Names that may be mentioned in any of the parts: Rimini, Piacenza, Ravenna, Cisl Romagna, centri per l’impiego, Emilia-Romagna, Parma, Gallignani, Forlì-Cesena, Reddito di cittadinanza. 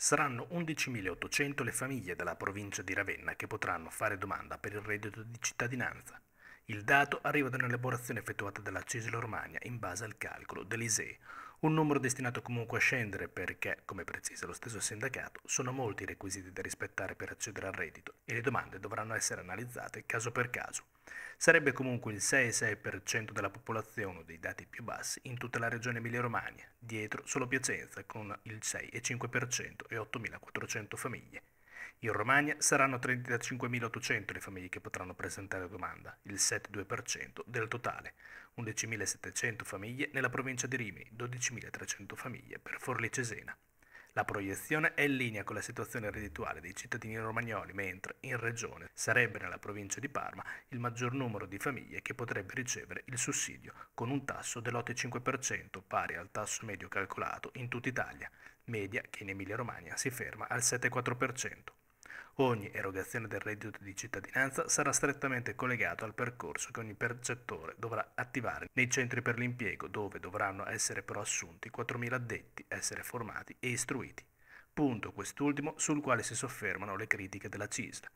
Saranno 11.800 le famiglie della provincia di Ravenna che potranno fare domanda per il reddito di cittadinanza. Il dato arriva da un'elaborazione effettuata dalla Cisl Romagna in base al calcolo dell'ISEE, un numero destinato comunque a scendere perché, come precisa lo stesso sindacato, sono molti i requisiti da rispettare per accedere al reddito e le domande dovranno essere analizzate caso per caso. Sarebbe comunque il 6,6% della popolazione, dei dati più bassi, in tutta la regione Emilia-Romagna, dietro solo Piacenza con il 6,5% e 8.400 famiglie. In Romagna saranno 35.800 le famiglie che potranno presentare domanda, il 7,2% del totale, 11.700 famiglie nella provincia di Rimini, 12.300 famiglie per Forlì-Cesena. La proiezione è in linea con la situazione reddituale dei cittadini romagnoli, mentre in regione sarebbe nella provincia di Parma il maggior numero di famiglie che potrebbe ricevere il sussidio, con un tasso dell'8,5% pari al tasso medio calcolato in tutta Italia, media che in Emilia-Romagna si ferma al 7,4%. Ogni erogazione del reddito di cittadinanza sarà strettamente collegato al percorso che ogni percettore dovrà attivare nei centri per l'impiego, dove dovranno essere però assunti 4.000 addetti, essere formati e istruiti. Punto quest'ultimo sul quale si soffermano le critiche della CISL.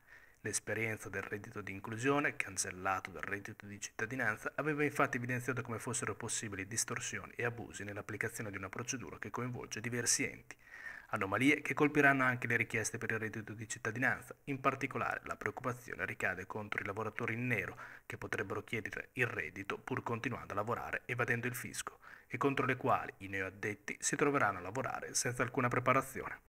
L'esperienza del reddito di inclusione, cancellato dal reddito di cittadinanza, aveva infatti evidenziato come fossero possibili distorsioni e abusi nell'applicazione di una procedura che coinvolge diversi enti. Anomalie che colpiranno anche le richieste per il reddito di cittadinanza. In particolare, la preoccupazione ricade contro i lavoratori in nero, che potrebbero chiedere il reddito pur continuando a lavorare evadendo il fisco, e contro le quali i neoaddetti si troveranno a lavorare senza alcuna preparazione.